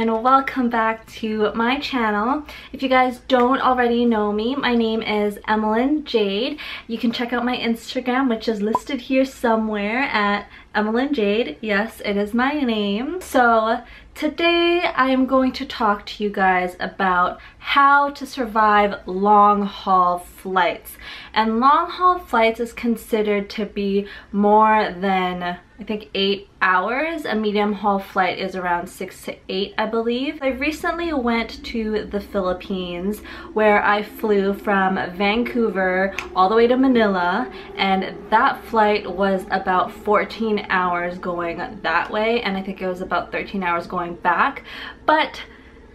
and welcome back to my channel. If you guys don't already know me, my name is Emelyn Jade. You can check out my Instagram, which is listed here somewhere at Emelyn Jade. Yes, it is my name. So today I am going to talk to you guys about how to survive long-haul flights. And long-haul flights is considered to be more than, I think, 8 hours. A medium-haul flight is around 6 to 8, I believe. I recently went to the Philippines, where I flew from Vancouver all the way to Manila, and that flight was about 14 hours going that way, and I think it was about 13 hours going back. But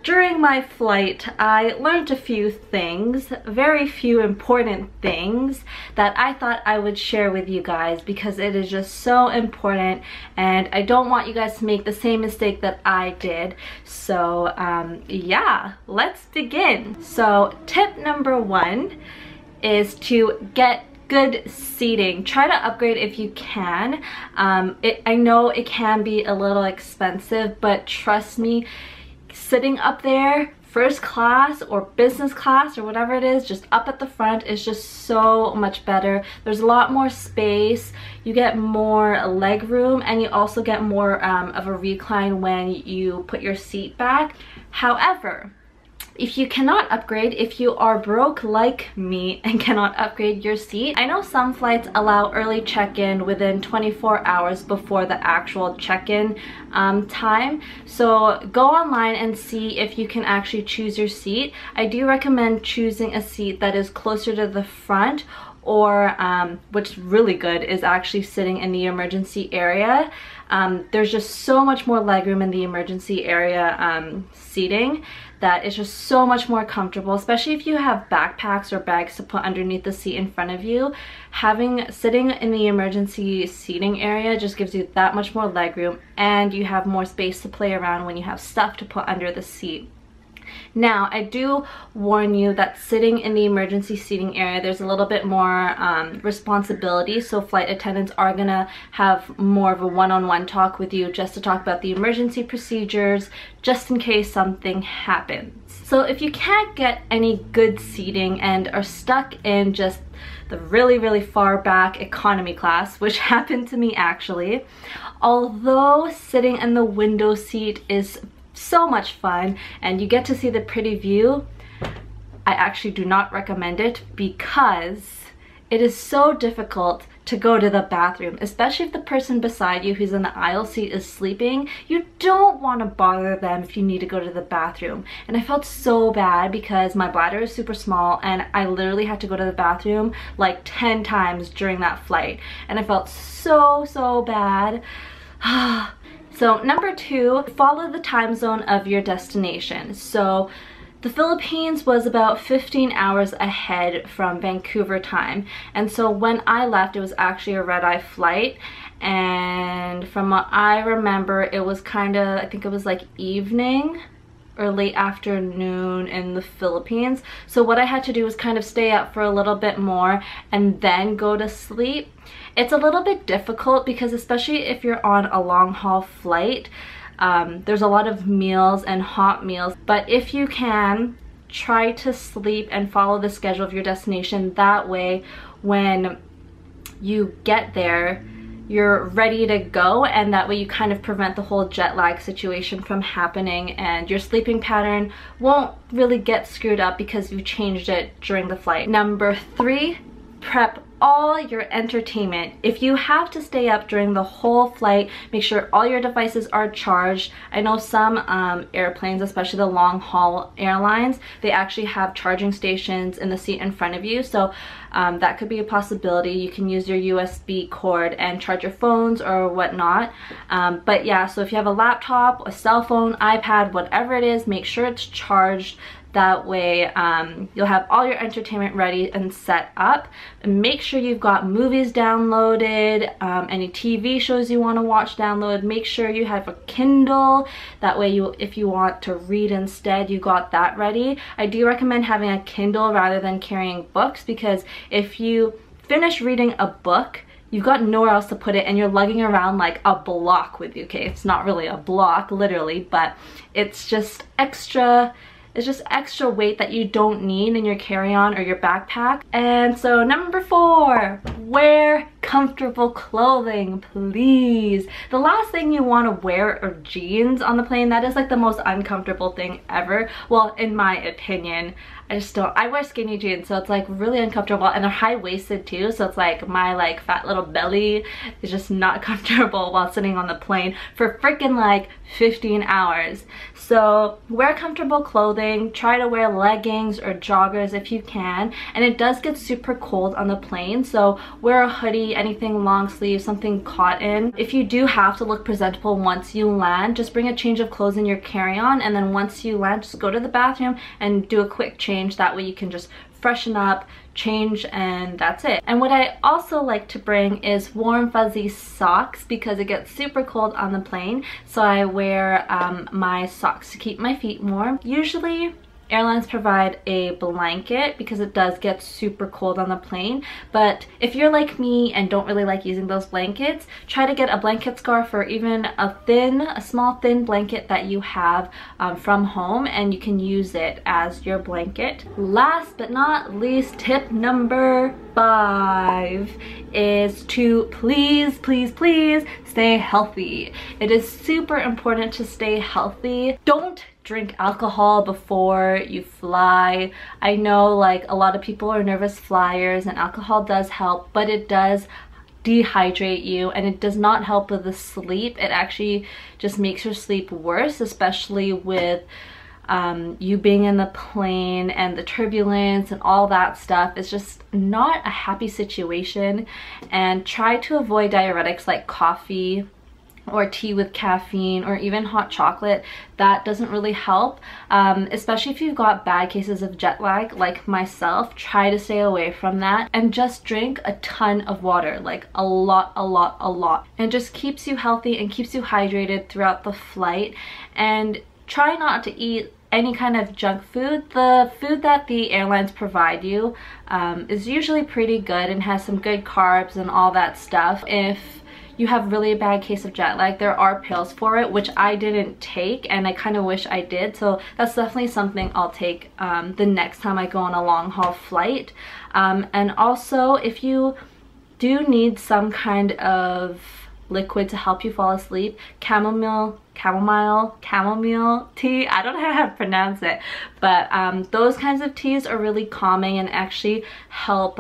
during my flight, I learned a few things, very few important things, that I thought I would share with you guys because it is just so important, and I don't want you guys to make the same mistake that I did. So yeah, let's begin. So tip number one is to get good seating. Try to upgrade if you can. I know it can be a little expensive, but trust me, sitting up there, first class or business class or whatever it is, just up at the front is just so much better. There's a lot more space, you get more leg room, and you also get more of a recline when you put your seat back. However, if you cannot upgrade, if you are broke like me and cannot upgrade your seat, I know some flights allow early check-in within 24 hours before the actual check-in time. So go online and see if you can actually choose your seat. I do recommend choosing a seat that is closer to the front, or what's really good is actually sitting in the emergency area. There's just so much more legroom in the emergency area seating that it's just so much more comfortable, especially if you have backpacks or bags to put underneath the seat in front of you. Sitting in the emergency seating area just gives you that much more legroom, and you have more space to play around when you have stuff to put under the seat. Now, I do warn you that sitting in the emergency seating area, there's a little bit more responsibility, so flight attendants are gonna have more of a one-on-one talk with you just to talk about the emergency procedures, just in case something happens. So if you can't get any good seating and are stuck in just the really, really far back economy class, which happened to me actually, although sitting in the window seat is so much fun and you get to see the pretty view, I actually do not recommend it because it is so difficult to go to the bathroom, especially if the person beside you who's in the aisle seat is sleeping. You don't want to bother them if you need to go to the bathroom. And I felt so bad because my bladder is super small and I literally had to go to the bathroom like 10 times during that flight. And I felt so bad. So number two, follow the time zone of your destination. So the Philippines was about 15 hours ahead from Vancouver time. And so when I left, it was actually a red-eye flight. And from what I remember, it was kind of, I think it was like evening or late afternoon in the Philippines. So what I had to do was kind of stay up for a little bit more and then go to sleep. It's a little bit difficult because especially if you're on a long-haul flight, there's a lot of meals and hot meals. But if you can, try to sleep and follow the schedule of your destination. That way, when you get there, you're ready to go, and that way you kind of prevent the whole jet lag situation from happening, and your sleeping pattern won't really get screwed up because you changed it during the flight. Number three, prep all your entertainment. If you have to stay up during the whole flight, make sure all your devices are charged. I know some airplanes, especially the long-haul airlines, they actually have charging stations in the seat in front of you, so that could be a possibility. You can use your USB cord and charge your phones or whatnot. But yeah, so if you have a laptop, a cell phone, iPad, whatever it is, make sure it's charged. That way you'll have all your entertainment ready and set up. And make sure you've got movies downloaded, any TV shows you want to watch download. Make sure you have a Kindle. That way if you want to read instead, you got that ready. I do recommend having a Kindle rather than carrying books, because if you finish reading a book, You've got nowhere else to put it, and you're lugging around like a block with you. Okay, it's not really a block literally, but it's just extra. It's just extra weight that you don't need in your carry-on or your backpack. And so number 4, wear comfortable clothing, please. The last thing you want to wear are jeans on the plane. That is like the most uncomfortable thing ever. Well, in my opinion, I wear skinny jeans, so it's like really uncomfortable, and they're high-waisted too, so it's like my like fat little belly is just not comfortable while sitting on the plane for freaking like 15 hours. So wear comfortable clothing, try to wear leggings or joggers if you can, and it does get super cold on the plane, so wear a hoodie, anything long sleeve, something cotton. If you do have to look presentable once you land, just bring a change of clothes in your carry-on, and then once you land, just go to the bathroom and do a quick change. That way you can just freshen up, change, and that's it. And what I also like to bring is warm fuzzy socks, because it gets super cold on the plane, so I wear my socks to keep my feet warm. Usually airlines provide a blanket because it does get super cold on the plane, but if you're like me and don't really like using those blankets, try to get a blanket scarf or even a small thin blanket that you have from home, and you can use it as your blanket. Last but not least, tip number 5 is to please, please, please stay healthy. It is super important to stay healthy. Don't drink alcohol before you fly. I know like a lot of people are nervous flyers, and alcohol does help, but it does dehydrate you, and it does not help with the sleep. It actually just makes your sleep worse, especially with you being in the plane and the turbulence and all that stuff. It's just not a happy situation. And try to avoid diuretics like coffee or tea with caffeine, or even hot chocolate. That doesn't really help, especially if you've got bad cases of jet lag like myself. Try to stay away from that, and just drink a ton of water, like a lot. And just keeps you healthy and keeps you hydrated throughout the flight. And try not to eat any kind of junk food. The food that the airlines provide you is usually pretty good and has some good carbs and all that stuff. If you have really a bad case of jet lag, there are pills for it, which I didn't take, and I kind of wish I did, so that's definitely something I'll take the next time I go on a long haul flight. And also, if you do need some kind of liquid to help you fall asleep, chamomile tea, I don't know how to pronounce it, but those kinds of teas are really calming and actually help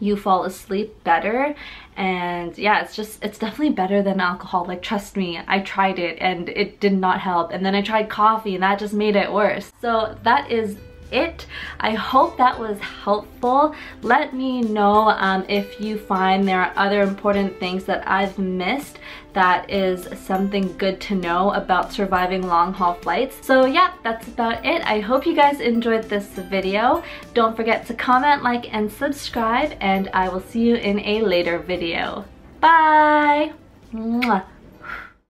you fall asleep better. And yeah, it's definitely better than alcohol. Like, trust me, I tried it and it did not help, and then I tried coffee and that just made it worse. So that is it. I hope that was helpful. Let me know if you find there are other important things that I've missed that is something good to know about surviving long haul flights. So yeah, that's about it. I hope you guys enjoyed this video. Don't forget to comment, like, and subscribe, and I will see you in a later video. Bye! Mwah.